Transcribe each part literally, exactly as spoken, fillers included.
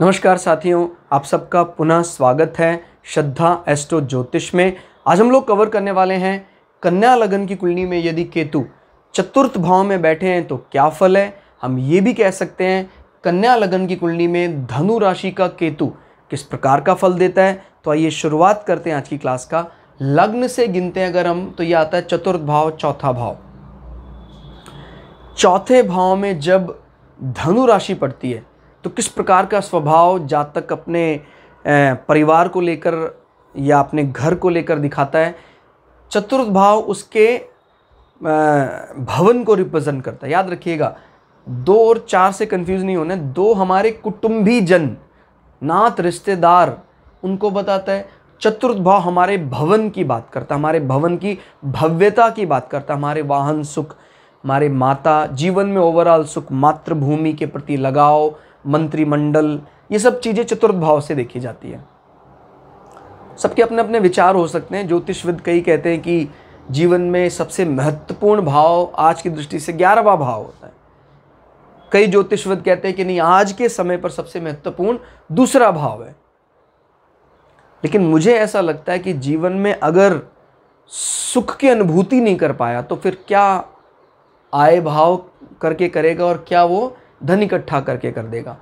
नमस्कार साथियों, आप सबका पुनः स्वागत है श्रद्धा एस्ट्रो ज्योतिष में। आज हम लोग कवर करने वाले हैं कन्या लगन की कुंडली में यदि केतु चतुर्थ भाव में बैठे हैं तो क्या फल है। हम ये भी कह सकते हैं कन्या लगन की कुंडली में धनु राशि का केतु किस प्रकार का फल देता है। तो आइए शुरुआत करते हैं आज की क्लास का। लग्न से गिनते हैं अगर हम तो यह आता है चतुर्थ भाव, चौथा भाव। चौथे भाव में जब धनु राशि पड़ती है तो किस प्रकार का स्वभाव जातक अपने परिवार को लेकर या अपने घर को लेकर दिखाता है। चतुर्थ भाव उसके भवन को रिप्रेजेंट करता है। याद रखिएगा, दो और चार से कंफ्यूज नहीं होना। दो हमारे कुटुंबी जन, नात, रिश्तेदार, उनको बताता है। चतुर्थ भाव हमारे भवन की बात करता है, हमारे भवन की भव्यता की बात करता है, हमारे वाहन सुख, हमारे माता, जीवन में ओवरऑल सुख, मातृभूमि के प्रति लगाव, मंत्रिमंडल, ये सब चीज़ें चतुर्थ भाव से देखी जाती है। सबके अपने अपने विचार हो सकते हैं। ज्योतिषविद कई कहते हैं कि जीवन में सबसे महत्वपूर्ण भाव आज की दृष्टि से ग्यारहवां भाव होता है। कई ज्योतिषविद कहते हैं कि नहीं, आज के समय पर सबसे महत्वपूर्ण दूसरा भाव है। लेकिन मुझे ऐसा लगता है कि जीवन में अगर सुख की अनुभूति नहीं कर पाया तो फिर क्या आय भाव करके करेगा और क्या वो धन इकट्ठा करके कर देगा।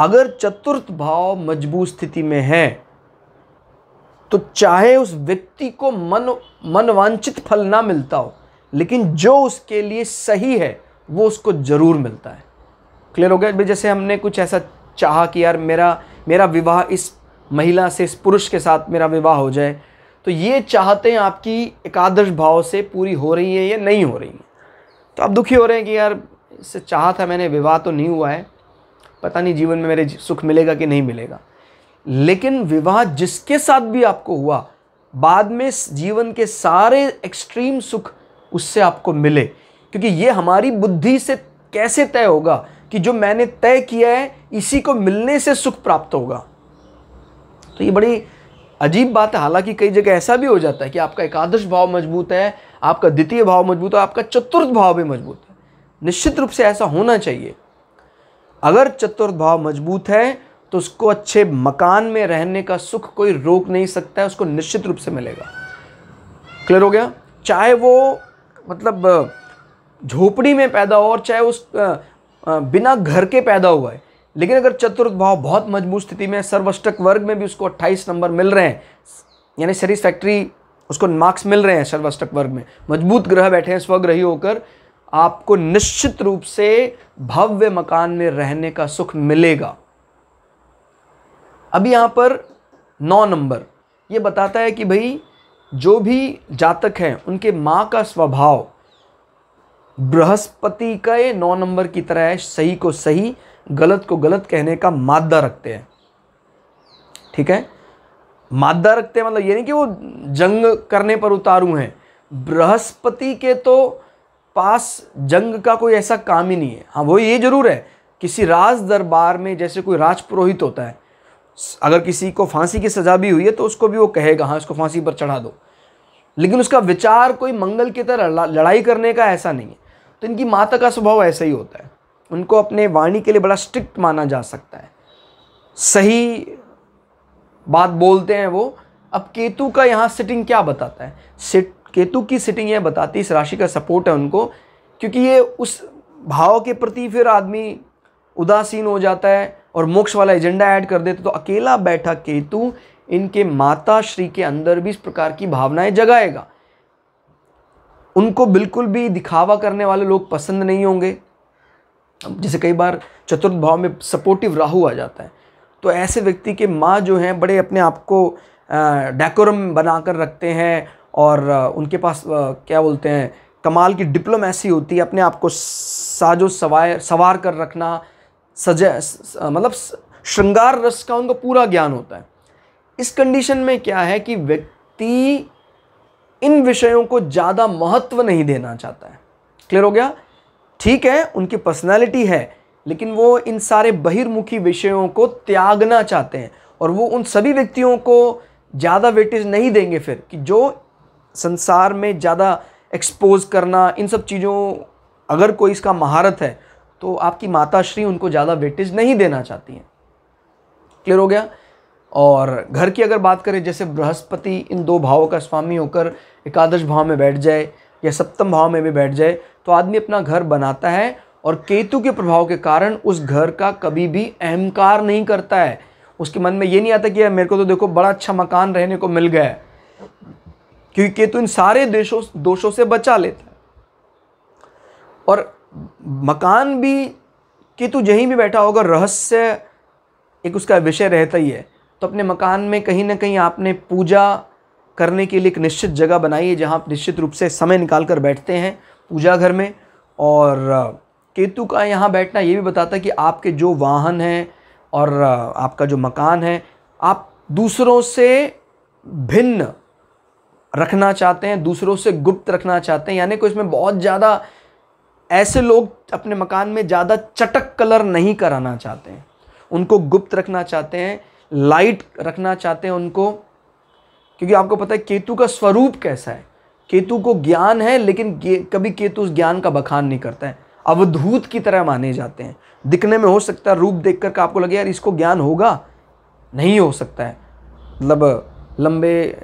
अगर चतुर्थ भाव मजबूत स्थिति में है तो चाहे उस व्यक्ति को मन मनवांछित फल ना मिलता हो, लेकिन जो उसके लिए सही है वो उसको जरूर मिलता है। क्लियर हो गया। जैसे हमने कुछ ऐसा चाहा कि यार मेरा मेरा विवाह इस महिला से, इस पुरुष के साथ मेरा विवाह हो जाए, तो ये चाहते हैं आपकी एकादश भाव से पूरी हो रही है या नहीं हो रही है। तो आप दुखी हो रहे हैं कि यार इससे चाहा था मैंने, विवाह तो नहीं हुआ है, पता नहीं जीवन में मेरे सुख मिलेगा कि नहीं मिलेगा। लेकिन विवाह जिसके साथ भी आपको हुआ, बाद में जीवन के सारे एक्सट्रीम सुख उससे आपको मिले, क्योंकि ये हमारी बुद्धि से कैसे तय होगा कि जो मैंने तय किया है इसी को मिलने से सुख प्राप्त होगा। तो ये बड़ी अजीब बात है। हालांकि कई जगह ऐसा भी हो जाता है कि आपका एकादश भाव मजबूत है, आपका द्वितीय भाव मजबूत है, आपका चतुर्थ भाव भी मजबूत है। निश्चित रूप से ऐसा होना चाहिए। अगर चतुर्थ भाव मजबूत है तो उसको अच्छे मकान में रहने का सुख कोई रोक नहीं सकता है, उसको निश्चित रूप से मिलेगा। क्लियर हो गया। चाहे वो मतलब झोपड़ी में पैदा हो और चाहे उस बिना घर के पैदा हुआ है, लेकिन अगर चतुर्थ भाव बहुत मजबूत स्थिति में, सर्वष्टक वर्ग में भी उसको अट्ठाईस नंबर मिल रहे हैं, यानी सेटिस्फैक्ट्री उसको मार्क्स मिल रहे हैं सर्वष्टक वर्ग में, मजबूत ग्रह बैठे हैं स्वग्रही होकर, आपको निश्चित रूप से भव्य मकान में रहने का सुख मिलेगा। अब यहाँ पर नौ नंबर ये बताता है कि भाई जो भी जातक हैं उनके माँ का स्वभाव बृहस्पति का ये नौ नंबर की तरह है, सही को सही, गलत को गलत कहने का मादा रखते हैं। ठीक है, मादा रखते हैं मतलब ये नहीं कि वो जंग करने पर उतारू हैं। बृहस्पति के तो पास जंग का कोई ऐसा काम ही नहीं है। हाँ, वो ये जरूर है किसी राज दरबार में, जैसे कोई राजपुरोहित होता है, अगर किसी को फांसी की सजा भी हुई है तो उसको भी वो कहेगा हाँ इसको फांसी पर चढ़ा दो, लेकिन उसका विचार कोई मंगल की तरह लड़ाई करने का ऐसा नहीं है। तो इनकी माता का स्वभाव ऐसा ही होता है। उनको अपने वाणी के लिए बड़ा स्ट्रिक्ट माना जा सकता है, सही बात बोलते हैं वो। अब केतु का यहाँ सिटिंग क्या बताता है? सिट केतु की सिटिंग यह बताती है इस राशि का सपोर्ट है उनको, क्योंकि ये उस भाव के प्रति फिर आदमी उदासीन हो जाता है और मोक्ष वाला एजेंडा ऐड कर देते। तो अकेला बैठा केतु इनके माता श्री के अंदर भी इस प्रकार की भावनाएं जगाएगा। उनको बिल्कुल भी दिखावा करने वाले लोग पसंद नहीं होंगे। जैसे कई बार चतुर्थ भाव में सपोर्टिव राहु आ जाता है, तो ऐसे व्यक्ति के माँ जो हैं बड़े अपने आप को डेकोरम बना कर रखते हैं और उनके पास क्या बोलते हैं कमाल की डिप्लोमेसी होती है, अपने आप को साजो सवार सवार कर रखना, सज मतलब श्रृंगार रस का उनको पूरा ज्ञान होता है। इस कंडीशन में क्या है कि व्यक्ति इन विषयों को ज़्यादा महत्व नहीं देना चाहता है। क्लियर हो गया। ठीक है, उनकी पर्सनालिटी है, लेकिन वो इन सारे बहिर्मुखी विषयों को त्यागना चाहते हैं और वो उन सभी व्यक्तियों को ज़्यादा वेटेज नहीं देंगे फिर कि जो संसार में ज़्यादा एक्सपोज करना, इन सब चीज़ों अगर कोई इसका महारत है तो आपकी माता श्री उनको ज़्यादा वेटेज नहीं देना चाहती हैं। क्लियर हो गया। और घर की अगर बात करें, जैसे बृहस्पति इन दो भावों का स्वामी होकर एकादश भाव में बैठ जाए या सप्तम भाव में भी बैठ जाए तो आदमी अपना घर बनाता है, और केतु के प्रभाव के कारण उस घर का कभी भी अहंकार नहीं करता है। उसके मन में ये नहीं आता कि यार मेरे को तो देखो बड़ा अच्छा मकान रहने को मिल गया है, क्योंकि केतु इन सारे देशों दोषों से बचा लेता है। और मकान भी केतु जहीं भी बैठा होगा, रहस्य एक उसका विषय रहता ही है। तो अपने मकान में कहीं ना कहीं आपने पूजा करने के लिए एक निश्चित जगह बनाई है जहाँ आप निश्चित रूप से समय निकाल कर बैठते हैं पूजा घर में। और केतु का यहाँ बैठना ये भी बताता है कि आपके जो वाहन हैं और आपका जो मकान है आप दूसरों से भिन्न रखना चाहते हैं, दूसरों से गुप्त रखना चाहते हैं। यानी कोई इसमें बहुत ज़्यादा ऐसे लोग अपने मकान में ज़्यादा चटक कलर नहीं कराना चाहते हैं, उनको गुप्त रखना चाहते हैं, लाइट रखना चाहते हैं उनको, क्योंकि आपको पता है केतु का स्वरूप कैसा है। केतु को ज्ञान है लेकिन कभी केतु उस ज्ञान का बखान नहीं करता है। अवधूत की तरह माने जाते हैं। दिखने में हो सकता है रूप देख कर आपको लगे यार इसको ज्ञान होगा, नहीं हो सकता है, मतलब लंबे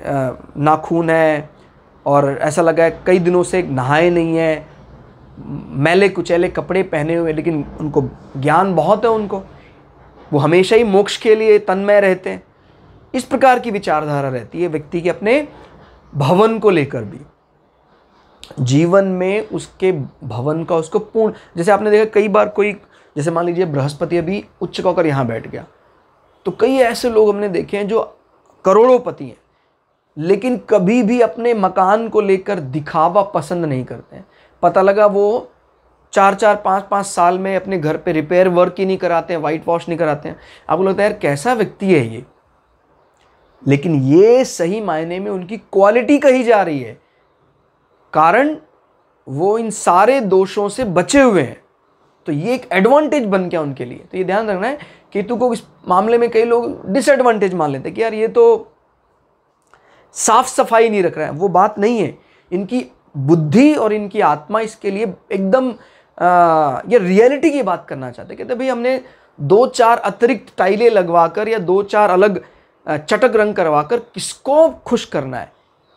नाखून है और ऐसा लगा है कई दिनों से नहाए नहीं है, मैले कुचैले कपड़े पहने हुए, लेकिन उनको ज्ञान बहुत है, उनको वो हमेशा ही मोक्ष के लिए तन्मय रहते हैं। इस प्रकार की विचारधारा रहती है व्यक्ति के अपने भवन को लेकर भी, जीवन में उसके भवन का उसको पूर्ण। जैसे आपने देखा कई बार कोई, जैसे मान लीजिए बृहस्पति अभी उच्च होकर यहाँ बैठ गया, तो कई ऐसे लोग हमने देखे हैं जो करोड़ोंपति हैं लेकिन कभी भी अपने मकान को लेकर दिखावा पसंद नहीं करते हैं। पता लगा वो चार चार पाँच पाँच साल में अपने घर पे रिपेयर वर्क ही नहीं कराते हैं, वाइट वॉश नहीं कराते हैं। आपको लगता है यार कैसा व्यक्ति है ये, लेकिन ये सही मायने में उनकी क्वालिटी कही जा रही है। कारण वो इन सारे दोषों से बचे हुए हैं, तो ये एक एडवांटेज बन गया उनके लिए। तो ये ध्यान रखना है, केतु को इस मामले में कई लोग डिसएडवांटेज मान लेते हैं कि यार ये तो साफ सफाई नहीं रख रहा है। वो बात नहीं है, इनकी बुद्धि और इनकी आत्मा इसके लिए एकदम आ, ये रियलिटी की बात करना चाहते। कहते भाई हमने दो चार अतिरिक्त टाइलें लगवाकर या दो चार अलग चटक रंग करवाकर किसको खुश करना है,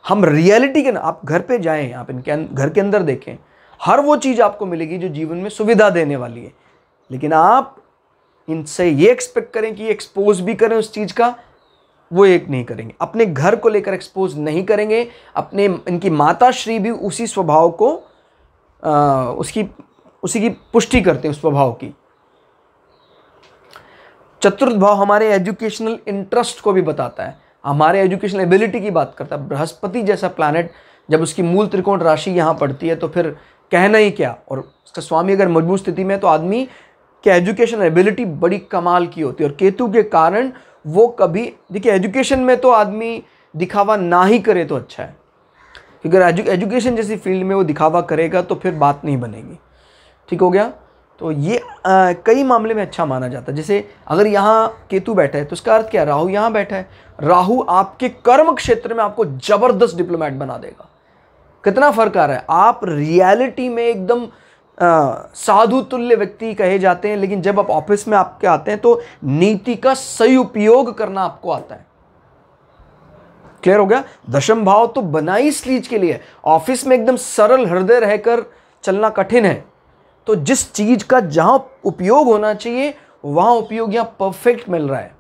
हम रियलिटी के ना। आप घर पे जाएं, आप इनके घर के अंदर देखें, हर वो चीज़ आपको मिलेगी जो जीवन में सुविधा देने वाली है, लेकिन आप इनसे ये एक्सपेक्ट करें कि एक्सपोज भी करें उस चीज़ का, वो एक नहीं करेंगे। अपने घर को लेकर एक्सपोज नहीं करेंगे। अपने इनकी माता श्री भी उसी स्वभाव को आ, उसकी उसी की पुष्टि करते हैं, उस स्वभाव की। चतुर्थ भाव हमारे एजुकेशनल इंटरेस्ट को भी बताता है, हमारे एजुकेशनल एबिलिटी की बात करता है। बृहस्पति जैसा प्लैनेट जब उसकी मूल त्रिकोण राशि यहाँ पड़ती है तो फिर कहना ही क्या। और उसका स्वामी अगर मजबूत स्थिति में है तो आदमी की एजुकेशनल एबिलिटी बड़ी कमाल की होती है। और केतु के कारण वो कभी, देखिए एजुकेशन में तो आदमी दिखावा ना ही करे तो अच्छा है, क्योंकि अगर एजु, एजुकेशन जैसी फील्ड में वो दिखावा करेगा तो फिर बात नहीं बनेगी। ठीक हो गया। तो ये आ, कई मामले में अच्छा माना जाता है। जैसे अगर यहाँ केतु बैठा है तो उसका अर्थ क्या है, राहु यहाँ बैठा है। राहु आपके कर्म क्षेत्र में आपको ज़बरदस्त डिप्लोमेट बना देगा। कितना फ़र्क आ रहा है। आप रियलिटी में एकदम साधु तुल्य व्यक्ति कहे जाते हैं, लेकिन जब आप ऑफिस में आपके आते हैं तो नीति का सही उपयोग करना आपको आता है। क्लियर हो गया। दशम भाव तो बना ही इस चीज के लिए। ऑफिस में एकदम सरल हृदय रहकर चलना कठिन है, तो जिस चीज का जहां उपयोग होना चाहिए वहां उपयोग यहां परफेक्ट मिल रहा है।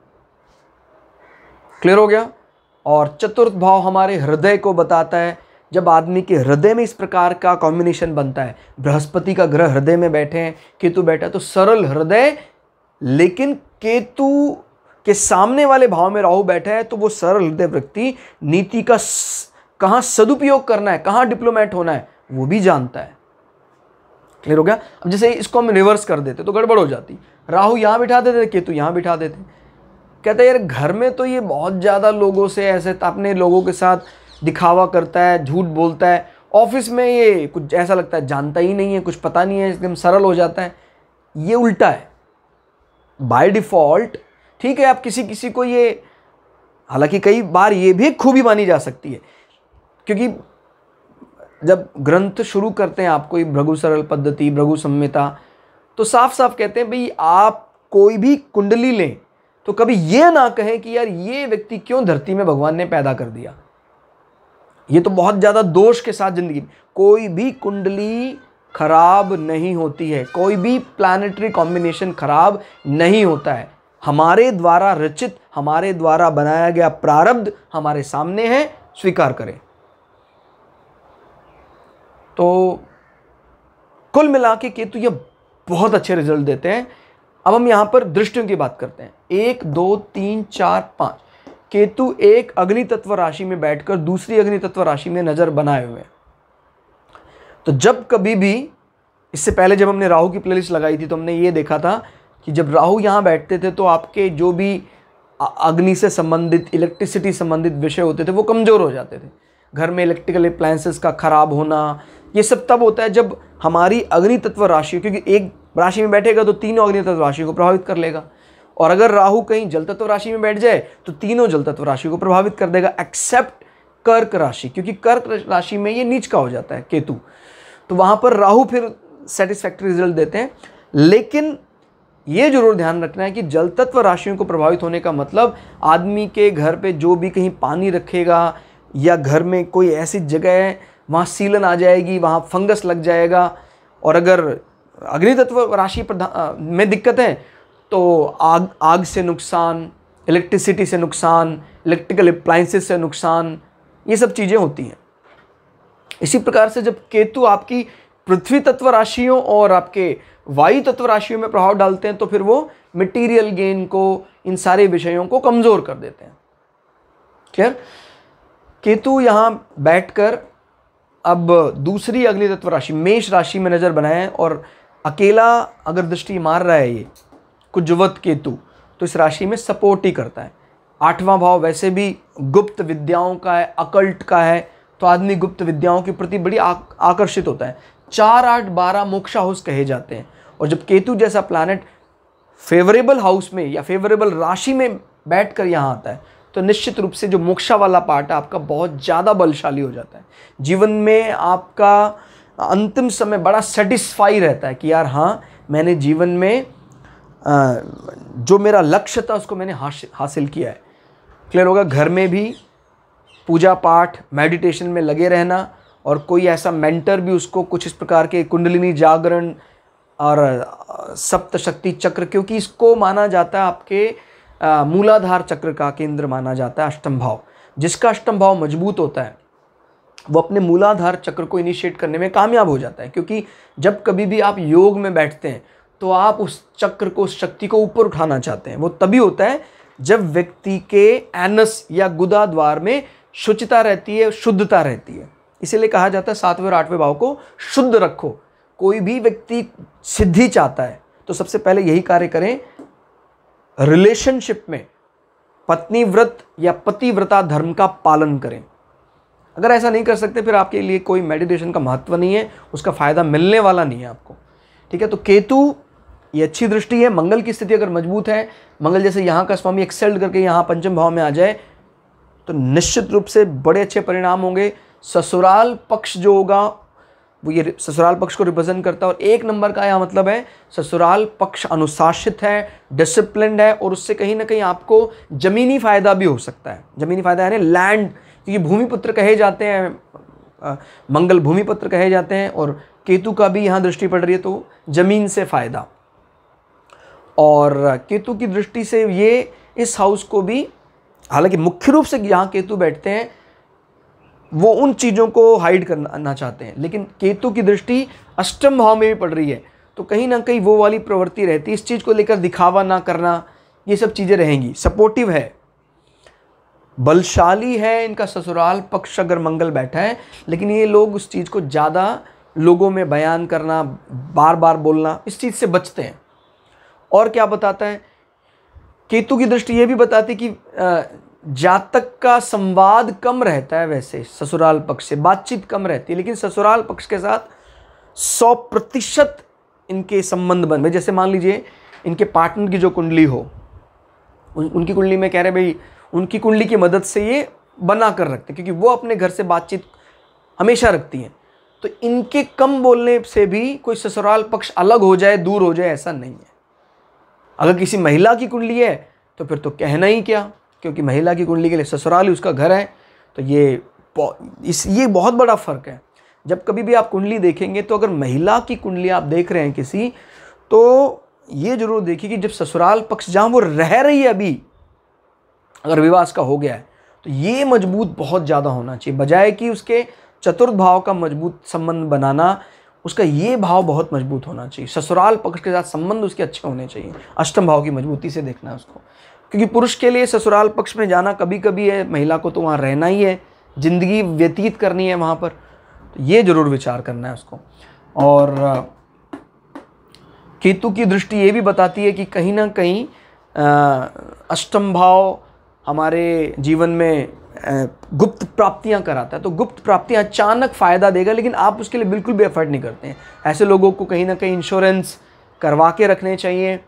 क्लियर हो गया। और चतुर्थ भाव हमारे हृदय को बताता है। जब आदमी के हृदय में इस प्रकार का कॉम्बिनेशन बनता है, बृहस्पति का ग्रह हृदय में बैठे हैं, केतु बैठा है, तो सरल हृदय, लेकिन केतु के सामने वाले भाव में राहु बैठा है तो वो सरल हृदय व्यक्ति नीति का कहाँ सदुपयोग करना है, कहाँ डिप्लोमेट होना है, वो भी जानता है। क्लियर हो गया। अब जैसे इसको हम रिवर्स कर देते तो गड़बड़ हो जाती। राहु यहाँ बिठा देते, केतु यहाँ बिठा देते। कहते यार घर में तो ये बहुत ज़्यादा लोगों से ऐसे अपने लोगों के साथ दिखावा करता है, झूठ बोलता है, ऑफिस में ये कुछ ऐसा लगता है जानता ही नहीं है, कुछ पता नहीं है, एकदम सरल हो जाता है। ये उल्टा है बाय डिफ़ॉल्ट। ठीक है, आप किसी किसी को ये, हालांकि कई बार ये भी खूबी मानी जा सकती है, क्योंकि जब ग्रंथ शुरू करते हैं आपको ये भृगु सरल पद्धति, भृगु संहिता, तो साफ साफ कहते हैं भाई आप कोई भी कुंडली लें, तो कभी ये ना कहें कि यार ये व्यक्ति क्यों धरती में भगवान ने पैदा कर दिया। ये तो बहुत ज़्यादा दोष के साथ ज़िंदगी। कोई भी कुंडली खराब नहीं होती है, कोई भी प्लानिटरी कॉम्बिनेशन खराब नहीं होता है। हमारे द्वारा रचित, हमारे द्वारा बनाया गया प्रारब्ध हमारे सामने है, स्वीकार करें। तो कुल मिला के केतु ये बहुत अच्छे रिजल्ट देते हैं। अब हम यहाँ पर दृष्टियों की बात करते हैं। एक दो तीन चार पाँच केतु एक अग्नि तत्व राशि में बैठकर दूसरी अग्नि तत्व राशि में नज़र बनाए हुए हैं। तो जब कभी भी, इससे पहले जब हमने राहु की प्लेलिस्ट लगाई थी तो हमने ये देखा था कि जब राहु यहाँ बैठते थे तो आपके जो भी अग्नि से संबंधित, इलेक्ट्रिसिटी संबंधित विषय होते थे वो कमज़ोर हो जाते थे। घर में इलेक्ट्रिकल अप्लायंसेस का ख़राब होना, ये सब तब होता है जब हमारी अग्नि तत्व राशि, क्योंकि एक राशि में बैठेगा तो तीनों अग्नि तत्व राशि को प्रभावित कर लेगा, और अगर राहु कहीं जल तत्व राशि में बैठ जाए तो तीनों जल तत्व राशि को प्रभावित कर देगा, एक्सेप्ट कर्क राशि, क्योंकि कर्क राशि में ये नीच का हो जाता है केतु। तो वहाँ पर राहु फिर सेटिस्फैक्ट्री रिजल्ट देते हैं। लेकिन ये जरूर ध्यान रखना है कि जल तत्व राशियों को प्रभावित होने का मतलब आदमी के घर पे जो भी कहीं पानी रखेगा या घर में कोई ऐसी जगह है वहाँ सीलन आ जाएगी, वहाँ फंगस लग जाएगा, और अगर अग्नि तत्व राशि में दिक्कत है तो आग आग से नुकसान, इलेक्ट्रिसिटी से नुकसान, इलेक्ट्रिकल अप्लायंसेस से नुकसान, ये सब चीज़ें होती हैं। इसी प्रकार से जब केतु आपकी पृथ्वी तत्व राशियों और आपके वायु तत्व राशियों में प्रभाव डालते हैं तो फिर वो मटेरियल गेन को, इन सारे विषयों को कमज़ोर कर देते हैं। क्लियर। केतु यहाँ बैठकर अब दूसरी अग्नि तत्व राशि, मेष राशि में नज़र बनाएं, और अकेला अगर दृष्टि मार रहा है ये कुजवत केतु तो इस राशि में सपोर्ट ही करता है। आठवां भाव वैसे भी गुप्त विद्याओं का है, अकल्ट का है, तो आदमी गुप्त विद्याओं के प्रति बड़ी आ, आकर्षित होता है। चार आठ बारह मोक्षा हाउस कहे जाते हैं, और जब केतु जैसा प्लैनेट फेवरेबल हाउस में या फेवरेबल राशि में बैठकर यहाँ आता है तो निश्चित रूप से जो मोक्षा वाला पार्ट है आपका बहुत ज़्यादा बलशाली हो जाता है। जीवन में आपका अंतिम समय बड़ा सेटिस्फाई रहता है कि यार हाँ, मैंने जीवन में आ, जो मेरा लक्ष्य था उसको मैंने हासिल किया है। क्लियर होगा। घर में भी पूजा पाठ, मेडिटेशन में लगे रहना, और कोई ऐसा मेंटर भी उसको कुछ इस प्रकार के कुंडलिनी जागरण और सप्तशक्ति चक्र, क्योंकि इसको माना जाता है आपके आ, मूलाधार चक्र का केंद्र माना जाता है अष्टम भाव। जिसका अष्टम भाव मजबूत होता है वो अपने मूलाधार चक्र को इनिशिएट करने में कामयाब हो जाता है, क्योंकि जब कभी भी आप योग में बैठते हैं तो आप उस चक्र को, उस शक्ति को ऊपर उठाना चाहते हैं। वो तभी होता है जब व्यक्ति के एनस या गुदा द्वार में शुचिता रहती है, शुद्धता रहती है। इसीलिए कहा जाता है सातवें और आठवें भाव को शुद्ध रखो। कोई भी व्यक्ति सिद्धि चाहता है तो सबसे पहले यही कार्य करें। रिलेशनशिप में पत्नी व्रत या पतिव्रता धर्म का पालन करें। अगर ऐसा नहीं कर सकते फिर आपके लिए कोई मेडिटेशन का महत्व नहीं है, उसका फ़ायदा मिलने वाला नहीं है आपको। ठीक है। तो केतु ये अच्छी दृष्टि है। मंगल की स्थिति अगर मजबूत है, मंगल जैसे यहाँ का स्वामी एक्सेल्ड करके यहाँ पंचम भाव में आ जाए तो निश्चित रूप से बड़े अच्छे परिणाम होंगे। ससुराल पक्ष जो होगा वो, ये ससुराल पक्ष को रिप्रेजेंट करता है और एक नंबर का यहाँ मतलब है ससुराल पक्ष अनुशासित है, डिसिप्लिन्ड है, और उससे कहीं ना कहीं आपको ज़मीनी फ़ायदा भी हो सकता है। ज़मीनी फ़ायदा यानी लैंड, क्योंकि भूमिपुत्र कहे जाते हैं, मंगल भूमिपुत्र कहे जाते हैं, और केतु का भी यहाँ दृष्टि पड़ रही है तो ज़मीन से फ़ायदा। और केतु की दृष्टि से ये इस हाउस को भी, हालांकि मुख्य रूप से यहाँ केतु बैठते हैं वो उन चीज़ों को हाइड करना चाहते हैं, लेकिन केतु की दृष्टि अष्टम भाव में भी पड़ रही है तो कहीं ना कहीं वो वाली प्रवृत्ति रहती है। इस चीज़ को लेकर दिखावा ना करना, ये सब चीज़ें रहेंगी। सपोर्टिव है, बलशाली है, इनका ससुराल पक्ष अगर मंगल बैठा है, लेकिन ये लोग उस चीज़ को ज़्यादा लोगों में बयान करना, बार बार बोलना, इस चीज़ से बचते हैं। और क्या बताता है केतु की दृष्टि, ये भी बताती कि जातक का संवाद कम रहता है, वैसे ससुराल पक्ष से बातचीत कम रहती है, लेकिन ससुराल पक्ष के साथ सौ प्रतिशत इनके संबंध बन गए। जैसे मान लीजिए इनके पार्टनर की जो कुंडली हो, उन, उनकी कुंडली में कह रहे भाई उनकी कुंडली की मदद से ये बना कर रखते, क्योंकि वो अपने घर से बातचीत हमेशा रखती हैं। तो इनके कम बोलने से भी कोई ससुराल पक्ष अलग हो जाए, दूर हो जाए, ऐसा नहीं है। अगर किसी महिला की कुंडली है तो फिर तो कहना ही क्या, क्योंकि महिला की कुंडली के लिए ससुराल ही उसका घर है। तो ये इस ये बहुत बड़ा फ़र्क है। जब कभी भी आप कुंडली देखेंगे तो अगर महिला की कुंडली आप देख रहे हैं किसी, तो ये ज़रूर देखिए कि जब ससुराल पक्ष जहाँ वो रह रही है अभी, अगर विवाह का हो गया है, तो ये मजबूत बहुत ज़्यादा होना चाहिए, बजाय कि उसके चतुर्थ भाव का मजबूत संबंध बनाना, उसका ये भाव बहुत मजबूत होना चाहिए। ससुराल पक्ष के साथ संबंध उसके अच्छे होने चाहिए। अष्टम भाव की मजबूती से देखना है उसको, क्योंकि पुरुष के लिए ससुराल पक्ष में जाना कभी कभी है, महिला को तो वहाँ रहना ही है, ज़िंदगी व्यतीत करनी है वहाँ पर। तो ये ज़रूर विचार करना है उसको। और केतु की दृष्टि ये भी बताती है कि कहीं ना कहीं अष्टम भाव हमारे जीवन में गुप्त प्राप्तियां कराता है। तो गुप्त प्राप्तियां अचानक फ़ायदा देगा, लेकिन आप उसके लिए बिल्कुल भी एफर्ट नहीं करते हैं। ऐसे लोगों को कहीं ना कहीं इंश्योरेंस करवा के रखने चाहिए,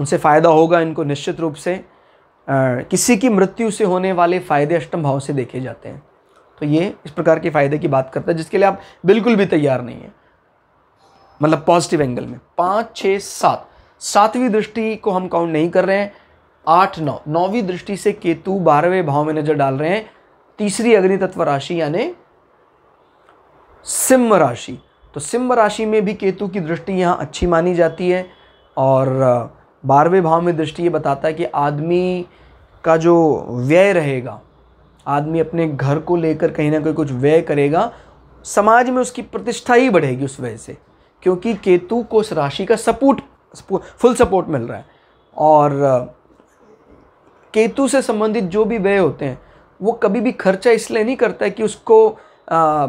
उनसे फ़ायदा होगा इनको निश्चित रूप से। आ, किसी की मृत्यु से होने वाले फ़ायदे अष्टम भाव से देखे जाते हैं। तो ये इस प्रकार के फ़ायदे की बात करता है जिसके लिए आप बिल्कुल भी तैयार नहीं हैं, मतलब पॉजिटिव एंगल में। पाँच छः सात, सातवीं दृष्टि को हम काउंट नहीं कर रहे हैं। आठ नौ, नौवीं दृष्टि से केतु बारहवें भाव में नज़र डाल रहे हैं, तीसरी अग्नि तत्व राशि यानी सिंह राशि। तो सिंह राशि में भी केतु की दृष्टि यहाँ अच्छी मानी जाती है। और बारहवें भाव में दृष्टि ये बताता है कि आदमी का जो व्यय रहेगा, आदमी अपने घर को लेकर कहीं ना कहीं कुछ व्यय करेगा, समाज में उसकी प्रतिष्ठा ही बढ़ेगी उस व्यय से, क्योंकि केतु को उस राशि का सपोर्ट, फुल सपोर्ट मिल रहा है। और केतु से संबंधित जो भी व्यय होते हैं वो कभी भी खर्चा इसलिए नहीं करता है कि उसको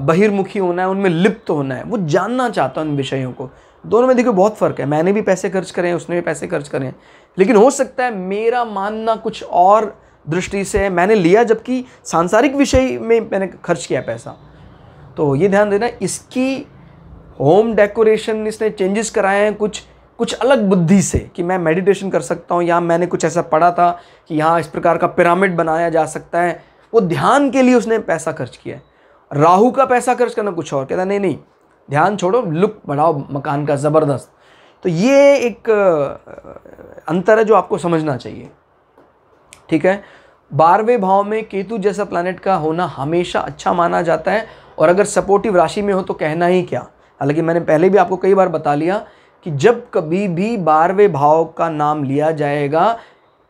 बहिर्मुखी होना है, उनमें लिप्त होना है, वो जानना चाहता है उन विषयों को। दोनों में देखो बहुत फ़र्क है, मैंने भी पैसे खर्च करे हैं, उसने भी पैसे खर्च करे हैं, लेकिन हो सकता है मेरा मानना कुछ और दृष्टि से है, मैंने लिया जबकि सांसारिक विषय में मैंने खर्च किया पैसा। तो ये ध्यान देना, इसकी होम डेकोरेशन इसने चेंजेस कराए हैं कुछ कुछ अलग बुद्धि से कि मैं मेडिटेशन कर सकता हूँ, या मैंने कुछ ऐसा पढ़ा था कि यहाँ इस प्रकार का पिरामिड बनाया जा सकता है, वो ध्यान के लिए उसने पैसा खर्च किया है। राहु का पैसा खर्च करना कुछ और, कहता नहीं नहीं ध्यान छोड़ो, लुक बढ़ाओ मकान का ज़बरदस्त। तो ये एक अंतर है जो आपको समझना चाहिए, ठीक है। बारहवें भाव में केतु जैसा प्लैनेट का होना हमेशा अच्छा माना जाता है, और अगर सपोर्टिव राशि में हो तो कहना ही क्या। हालांकि मैंने पहले भी आपको कई बार बता लिया कि जब कभी भी बारहवें भाव का नाम लिया जाएगा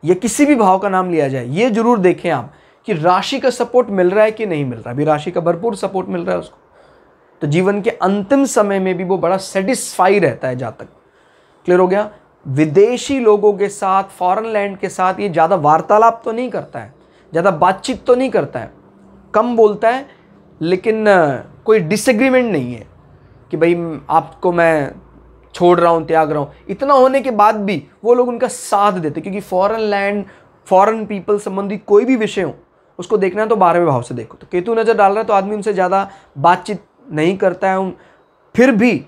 या किसी भी भाव का नाम लिया जाए, ये जरूर देखें आप कि राशि का सपोर्ट मिल रहा है कि नहीं मिल रहा। अभी राशि का भरपूर सपोर्ट मिल रहा है उसको, तो जीवन के अंतिम समय में भी वो बड़ा सेटिस्फाई रहता है। जहाँ तक क्लियर हो गया, विदेशी लोगों के साथ, फॉरेन लैंड के साथ ये ज़्यादा वार्तालाप तो नहीं करता है, ज़्यादा बातचीत तो नहीं करता है, कम बोलता है, लेकिन कोई डिसएग्रीमेंट नहीं है कि भाई आपको मैं छोड़ रहा हूँ, त्याग रहा हूँ। इतना होने के बाद भी वो लोग उनका साथ देते, क्योंकि फॉरेन लैंड, फॉरेन पीपल संबंधी कोई भी विषय हो उसको देखना है तो बारहवें भाव से देखो। तो केतु नज़र डाल रहा है तो आदमी उनसे ज़्यादा बातचीत नहीं करता है, फिर भी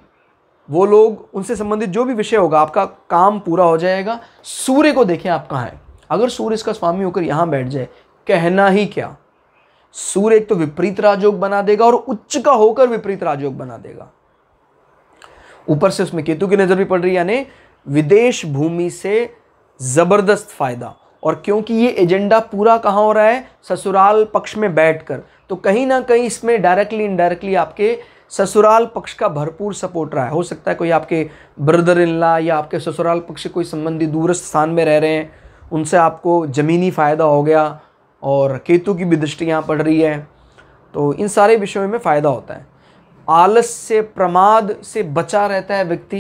वो लोग उनसे संबंधित जो भी विषय होगा आपका काम पूरा हो जाएगा। सूर्य को देखें आप कहाँ हैं, अगर सूर्य इसका स्वामी होकर यहाँ बैठ जाए कहना ही क्या। सूर्य एक तो विपरीत राजयोग बना देगा और उच्च का होकर विपरीत राजयोग बना देगा। ऊपर से उसमें केतु की नज़र भी पड़ रही है, यानी विदेश भूमि से ज़बरदस्त फ़ायदा। और क्योंकि ये एजेंडा पूरा कहाँ हो रहा है, ससुराल पक्ष में बैठकर, तो कहीं ना कहीं इसमें डायरेक्टली इनडायरेक्टली आपके ससुराल पक्ष का भरपूर सपोर्ट रहा है। हो सकता है कोई आपके ब्रदर इन लॉ या आपके ससुराल पक्ष कोई संबंधी दूरस्थ स्थान में रह रहे हैं, उनसे आपको ज़मीनी फ़ायदा हो गया, और केतु की भी दृष्टि यहाँ पड़ रही है। तो इन सारे विषयों में फ़ायदा होता है, आलस से, प्रमाद से बचा रहता है व्यक्ति,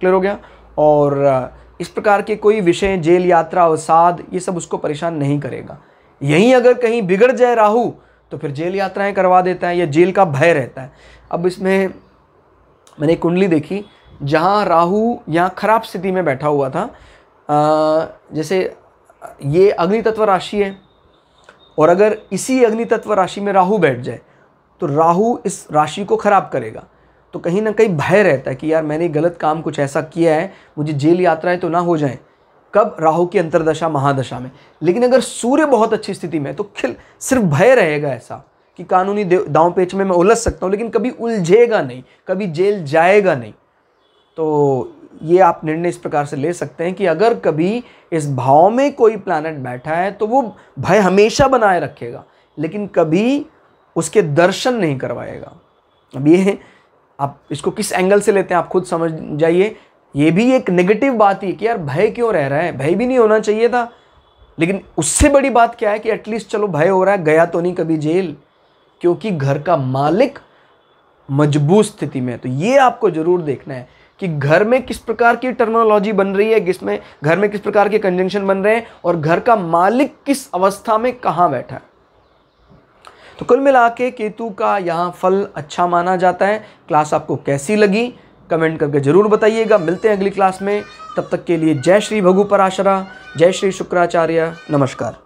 क्लियर हो गया। और इस प्रकार के कोई विषय, जेल यात्रा, अवसाद, ये सब उसको परेशान नहीं करेगा। यहीं अगर कहीं बिगड़ जाए राहु तो फिर जेल यात्राएं करवा देता है, या जेल का भय रहता है। अब इसमें मैंने एक कुंडली देखी जहां राहु यहाँ खराब स्थिति में बैठा हुआ था। आ, जैसे ये अग्नि तत्व राशि है, और अगर इसी अग्नि तत्व राशि में राहु बैठ जाए तो राहु इस राशि को ख़राब करेगा। तो कहीं ना कहीं भय रहता है कि यार मैंने गलत काम कुछ ऐसा किया है, मुझे जेल यात्राएं तो ना हो जाएं, कब, राहु की अंतरदशा महादशा में। लेकिन अगर सूर्य बहुत अच्छी स्थिति में है तो खिल सिर्फ भय रहेगा ऐसा कि कानूनी दांव पेच में मैं उलझ सकता हूँ, लेकिन कभी उलझेगा नहीं, कभी जेल जाएगा नहीं। तो ये आप निर्णय इस प्रकार से ले सकते हैं कि अगर कभी इस भाव में कोई प्लैनेट बैठा है तो वो भय हमेशा बनाए रखेगा, लेकिन कभी उसके दर्शन नहीं करवाएगा। अब ये आप इसको किस एंगल से लेते हैं आप खुद समझ जाइए। ये भी एक नेगेटिव बात है कि यार भय क्यों रह रहा है, भय भी नहीं होना चाहिए था, लेकिन उससे बड़ी बात क्या है कि एटलीस्ट चलो भय हो रहा है, गया तो नहीं कभी जेल, क्योंकि घर का मालिक मजबूत स्थिति में है। तो ये आपको ज़रूर देखना है कि घर में किस प्रकार की टर्मिनोलॉजी बन रही है, किसमें घर में किस प्रकार के कंजंक्शन बन रहे हैं और घर का मालिक किस अवस्था में कहाँ बैठा है। तो कुल मिला के केतु का यहाँ फल अच्छा माना जाता है। क्लास आपको कैसी लगी कमेंट करके ज़रूर बताइएगा। मिलते हैं अगली क्लास में, तब तक के लिए जय श्री भृगु पराशरा, जय श्री शुक्राचार्य, नमस्कार।